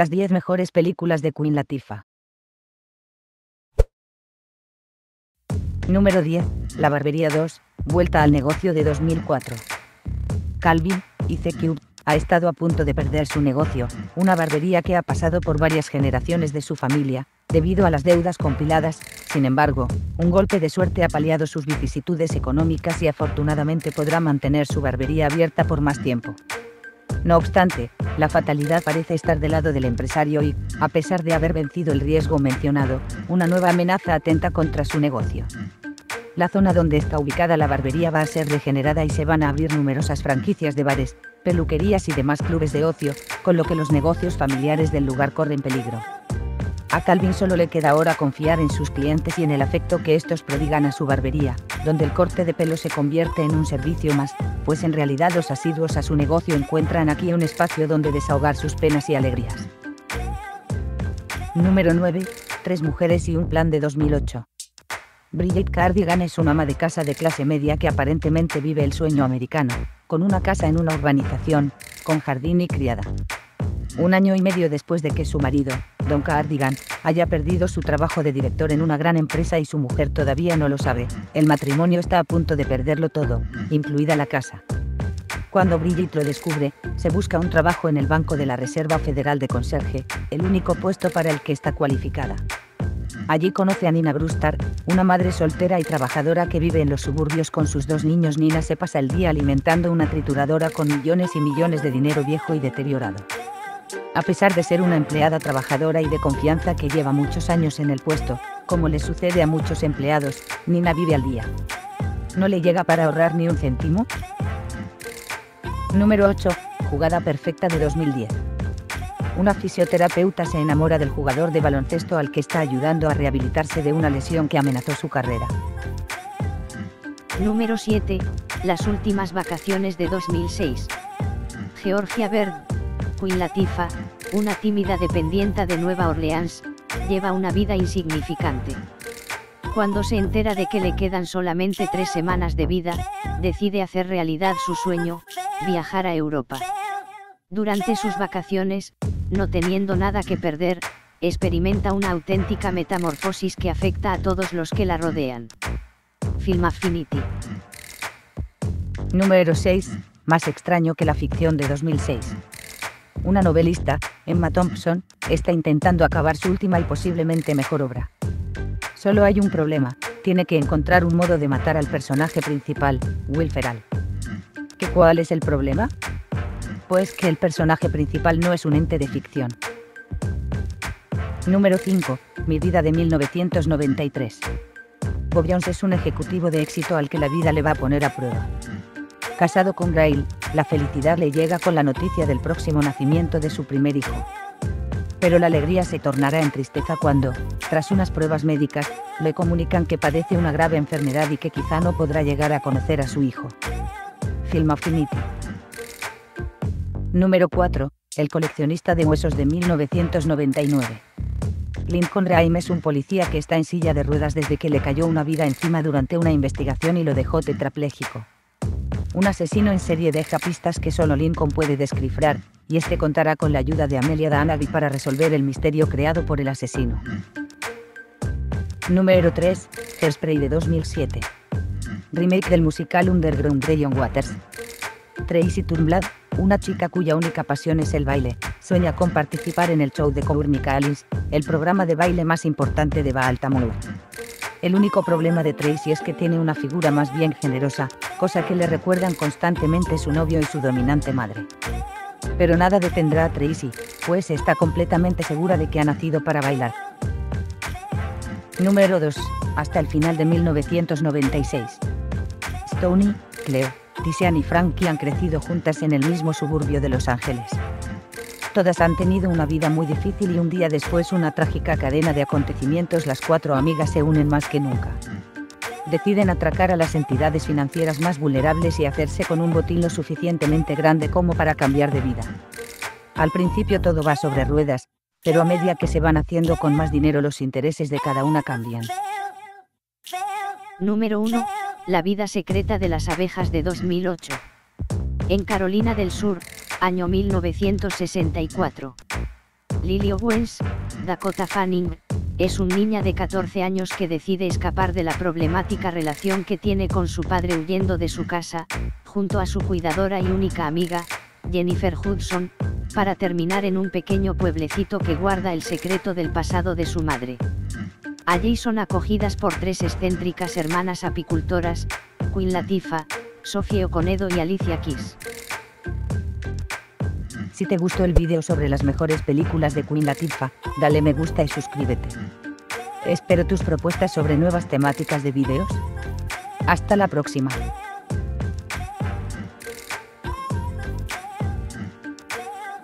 Las 10 mejores películas de Queen Latifah. Número 10. La barbería 2, Vuelta al negocio de 2004. Calvin, ICQ, ha estado a punto de perder su negocio, una barbería que ha pasado por varias generaciones de su familia, debido a las deudas compiladas. Sin embargo, un golpe de suerte ha paliado sus vicisitudes económicas y afortunadamente podrá mantener su barbería abierta por más tiempo. No obstante, la fatalidad parece estar del lado del empresario y, a pesar de haber vencido el riesgo mencionado, una nueva amenaza atenta contra su negocio. La zona donde está ubicada la barbería va a ser regenerada y se van a abrir numerosas franquicias de bares, peluquerías y demás clubes de ocio, con lo que los negocios familiares del lugar corren peligro. A Calvin solo le queda ahora confiar en sus clientes y en el afecto que estos prodigan a su barbería, donde el corte de pelo se convierte en un servicio más, pues en realidad los asiduos a su negocio encuentran aquí un espacio donde desahogar sus penas y alegrías. Número 9. Tres mujeres y un plan de 2008. Bridget Cardigan es una ama de casa de clase media que aparentemente vive el sueño americano, con una casa en una urbanización, con jardín y criada. Un año y medio después de que su marido, Don Cardigan, haya perdido su trabajo de director en una gran empresa y su mujer todavía no lo sabe, el matrimonio está a punto de perderlo todo, incluida la casa. Cuando Bridget lo descubre, se busca un trabajo en el banco de la Reserva Federal de conserje, el único puesto para el que está cualificada. Allí conoce a Nina Brewster, una madre soltera y trabajadora que vive en los suburbios con sus dos niños. Nina se pasa el día alimentando una trituradora con millones y millones de dinero viejo y deteriorado. A pesar de ser una empleada trabajadora y de confianza que lleva muchos años en el puesto, como le sucede a muchos empleados, Nina vive al día. ¿No le llega para ahorrar ni un céntimo? Número 8. Jugada perfecta de 2010. Una fisioterapeuta se enamora del jugador de baloncesto al que está ayudando a rehabilitarse de una lesión que amenazó su carrera. Número 7. Las últimas vacaciones de 2006. Georgia Berg, Queen Latifah, una tímida dependienta de Nueva Orleans, lleva una vida insignificante. Cuando se entera de que le quedan solamente 3 semanas de vida, decide hacer realidad su sueño, viajar a Europa. Durante sus vacaciones, no teniendo nada que perder, experimenta una auténtica metamorfosis que afecta a todos los que la rodean. Film Affinity. Número 6. Más extraño que la ficción de 2006. Una novelista, Emma Thompson, está intentando acabar su última y posiblemente mejor obra. Solo hay un problema: tiene que encontrar un modo de matar al personaje principal, Will Ferrell. ¿Qué cuál es el problema? Pues que el personaje principal no es un ente de ficción. Número 5. Mi vida de 1993. Bob Jones es un ejecutivo de éxito al que la vida le va a poner a prueba. Casado con Grail, la felicidad le llega con la noticia del próximo nacimiento de su primer hijo. Pero la alegría se tornará en tristeza cuando, tras unas pruebas médicas, le comunican que padece una grave enfermedad y que quizá no podrá llegar a conocer a su hijo. Film Affinity. Número 4. El coleccionista de huesos de 1999. Lincoln Raheim es un policía que está en silla de ruedas desde que le cayó una vida encima durante una investigación y lo dejó tetrapléjico. Un asesino en serie deja pistas que solo Lincoln puede descifrar, y este contará con la ayuda de Amelia D'Annaby para resolver el misterio creado por el asesino. Número 3. Hairspray de 2007. Remake del musical underground de John Waters. Tracy Turnblad, una chica cuya única pasión es el baile, sueña con participar en el show de Coburnika Alice, el programa de baile más importante de Baltimore. El único problema de Tracy es que tiene una figura más bien generosa, cosa que le recuerdan constantemente su novio y su dominante madre. Pero nada detendrá a Tracy, pues está completamente segura de que ha nacido para bailar. Número 2. Hasta el final de 1996. Stony, Cleo, Tisean y Frankie han crecido juntas en el mismo suburbio de Los Ángeles. Todas han tenido una vida muy difícil y un día después una trágica cadena de acontecimientos. Las 4 amigas se unen más que nunca. Deciden atracar a las entidades financieras más vulnerables y hacerse con un botín lo suficientemente grande como para cambiar de vida. Al principio todo va sobre ruedas, pero a medida que se van haciendo con más dinero los intereses de cada una cambian. Número 1. La vida secreta de las abejas de 2008. En Carolina del Sur, año 1964. Lily Owens, Dakota Fanning, es una niña de 14 años que decide escapar de la problemática relación que tiene con su padre huyendo de su casa, junto a su cuidadora y única amiga, Jennifer Hudson, para terminar en un pequeño pueblecito que guarda el secreto del pasado de su madre. Allí son acogidas por tres excéntricas hermanas apicultoras, Queen Latifah, Sofía O'Conedo y Alicia Keys. Si te gustó el vídeo sobre las mejores películas de Queen Latifah, dale me gusta y suscríbete. Espero tus propuestas sobre nuevas temáticas de vídeos. Hasta la próxima.